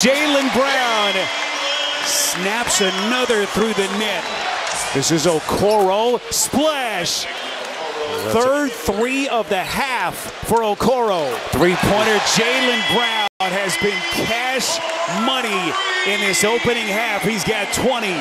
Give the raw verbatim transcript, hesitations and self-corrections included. Jalen Brown snaps another through the net. This is Okoro, splash. Third three of the half for Okoro. Three-pointer, Jalen Brown has been cash money in this opening half. He's got twenty.